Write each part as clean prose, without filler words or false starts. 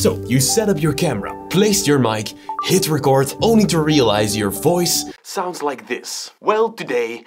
So you set up your camera, placed your mic, hit record, only to realize your voice sounds like this. Well, today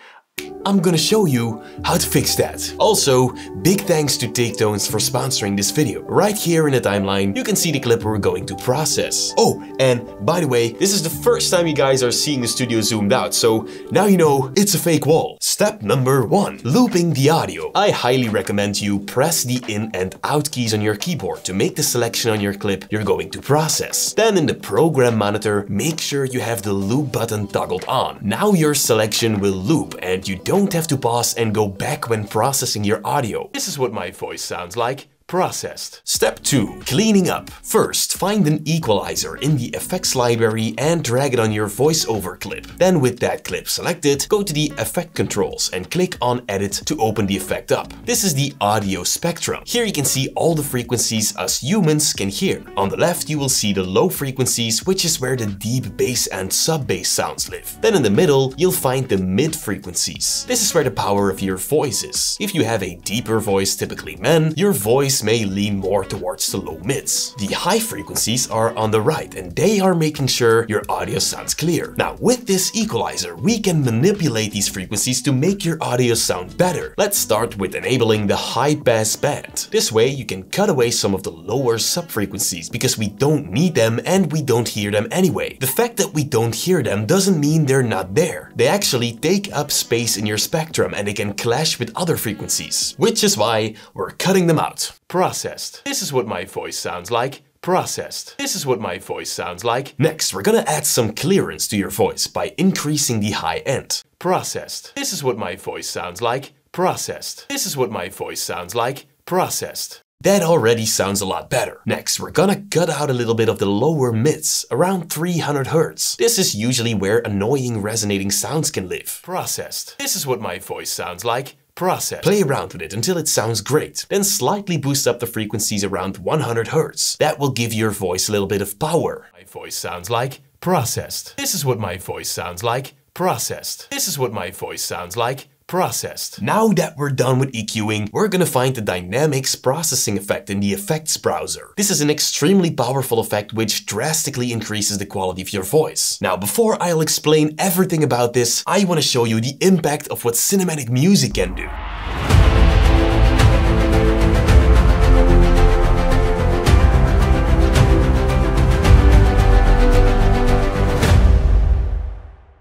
I'm gonna show you how to fix that. Also, big thanks to TakeTones for sponsoring this video. Right here in the timeline, you can see the clip we're going to process. Oh, and by the way, this is the first time you guys are seeing the studio zoomed out, so now you know it's a fake wall. Step number 1, looping the audio. I highly recommend you press the in and out keys on your keyboard to make the selection on your clip you're going to process. Then in the program monitor, make sure you have the loop button toggled on. Now your selection will loop and you don't have to pause and go back when processing your audio. This is what my voice sounds like processed. Step 2, cleaning up. First, find an equalizer in the effects library and drag it on your voiceover clip. Then with that clip selected, go to the effect controls and click on edit to open the effect up. This is the audio spectrum. Here you can see all the frequencies us humans can hear. On the left, you will see the low frequencies, which is where the deep bass and sub bass sounds live. Then in the middle, you'll find the mid frequencies. This is where the power of your voice is. If you have a deeper voice, typically men, your voice may lean more towards the low mids. The high frequencies are on the right and they are making sure your audio sounds clear. Now with this equalizer, we can manipulate these frequencies to make your audio sound better. Let's start with enabling the high pass band. This way you can cut away some of the lower sub-frequencies because we don't need them and we don't hear them anyway. The fact that we don't hear them doesn't mean they're not there. They actually take up space in your spectrum and they can clash with other frequencies, which is why we're cutting them out. Processed. This is what my voice sounds like. Processed. This is what my voice sounds like. Next, we're gonna add some clearance to your voice by increasing the high end. Processed. This is what my voice sounds like. Processed. This is what my voice sounds like. Processed. That already sounds a lot better. Next, we're gonna cut out a little bit of the lower mids, around 300 Hz. This is usually where annoying resonating sounds can live. Processed. This is what my voice sounds like. Process. Play around with it until it sounds great. Then slightly boost up the frequencies around 100 Hz. That will give your voice a little bit of power. My voice sounds like processed. This is what my voice sounds like processed. This is what my voice sounds like processed. Now that we're done with EQing, we're gonna find the dynamics processing effect in the effects browser. This is an extremely powerful effect which drastically increases the quality of your voice. Now, before I'll explain everything about this, I wanna show you the impact of what cinematic music can do.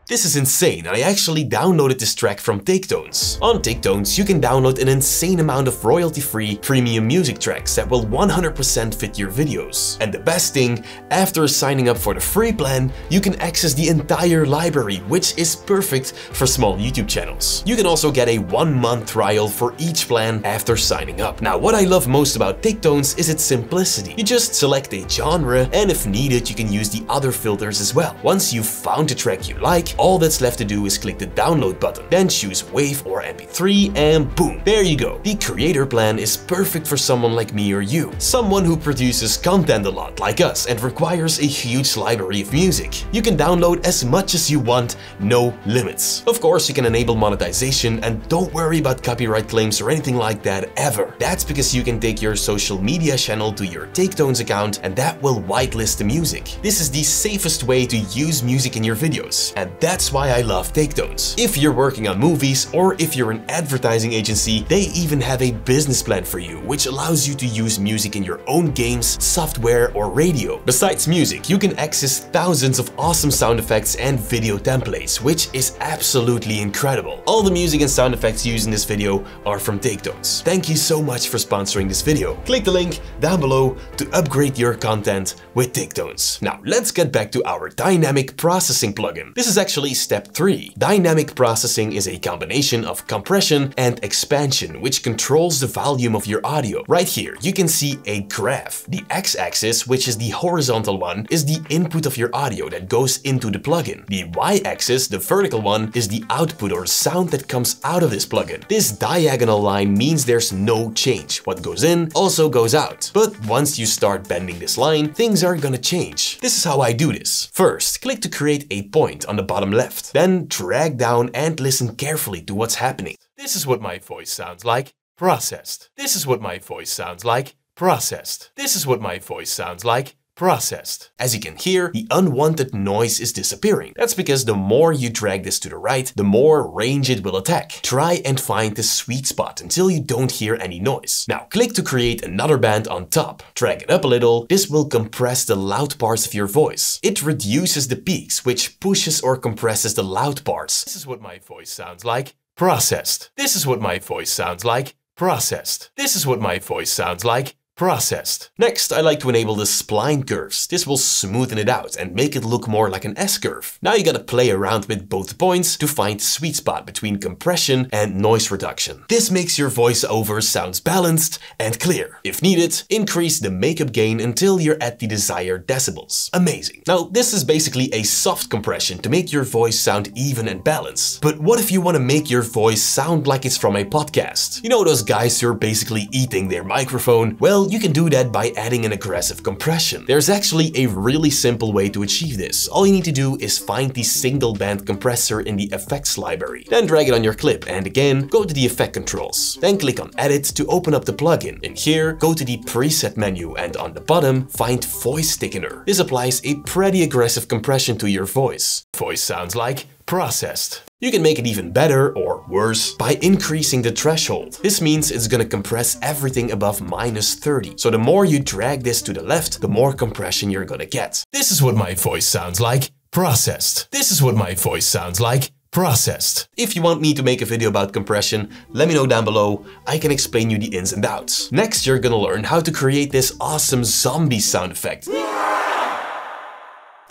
This is insane, and I actually downloaded this track from TakeTones. On TakeTones, you can download an insane amount of royalty-free premium music tracks that will 100% fit your videos. And the best thing, after signing up for the free plan, you can access the entire library, which is perfect for small YouTube channels. You can also get a 1-month trial for each plan after signing up. Now, what I love most about TakeTones is its simplicity. You just select a genre, and if needed, you can use the other filters as well. Once you've found the track you like, all that's left to do is click the download button, then choose WAV or MP3 and boom, there you go. The creator plan is perfect for someone like me or you, someone who produces content a lot like us and requires a huge library of music. You can download as much as you want, no limits. Of course, you can enable monetization and don't worry about copyright claims or anything like that ever. That's because you can take your social media channel to your TakeTones account and that will whitelist the music. This is the safest way to use music in your videos, and that's why I love TakeTones. If you're working on movies or if you're an advertising agency, they even have a business plan for you, which allows you to use music in your own games, software, or radio. Besides music, you can access thousands of awesome sound effects and video templates, which is absolutely incredible. All the music and sound effects used in this video are from TakeTones. Thank you so much for sponsoring this video. Click the link down below to upgrade your content with TakeTones. Now, let's get back to our dynamic processing plugin. This is actually step 3. Dynamic processing is a combination of compression and expansion, which controls the volume of your audio. Right here, you can see a graph. The x-axis, which is the horizontal one, is the input of your audio that goes into the plugin. The y-axis, the vertical one, is the output or sound that comes out of this plugin. This diagonal line means there's no change. What goes in also goes out. But once you start bending this line, things are gonna change. This is how I do this. First, click to create a point on the bottom left. Then drag down and listen carefully to what's happening. This is what my voice sounds like, processed. This is what my voice sounds like, processed. This is what my voice sounds like, processed. As you can hear, the unwanted noise is disappearing. That's because the more you drag this to the right, the more range it will attack. Try and find the sweet spot until you don't hear any noise. Now click to create another band on top. Drag it up a little. This will compress the loud parts of your voice. It reduces the peaks, which pushes or compresses the loud parts. This is what my voice sounds like, processed. This is what my voice sounds like, processed. This is what my voice sounds like, processed. Next, I like to enable the spline curves. This will smoothen it out and make it look more like an S-curve. Now you gotta play around with both points to find the sweet spot between compression and noise reduction. This makes your voiceover sounds balanced and clear. If needed, increase the makeup gain until you're at the desired decibels. Amazing. Now, this is basically a soft compression to make your voice sound even and balanced. But what if you wanna make your voice sound like it's from a podcast? You know those guys who are basically eating their microphone? Well, you can do that by adding an aggressive compression. There's actually a really simple way to achieve this. All you need to do is find the single band compressor in the effects library. Then drag it on your clip and again, go to the effect controls. Then click on edit to open up the plugin. In here, go to the preset menu and on the bottom, find voice thickener. This applies a pretty aggressive compression to your voice. Voice sounds like processed. You can make it even better or worse by increasing the threshold. This means it's gonna compress everything above -30. So the more you drag this to the left, the more compression you're gonna get. This is what my voice sounds like, processed. This is what my voice sounds like, processed. If you want me to make a video about compression, let me know down below. I can explain you the ins and outs. Next, you're gonna learn how to create this awesome zombie sound effect.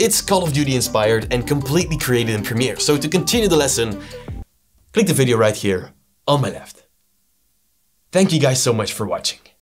It's Call of Duty inspired and completely created in Premiere. So to continue the lesson, click the video right here on my left. Thank you guys so much for watching.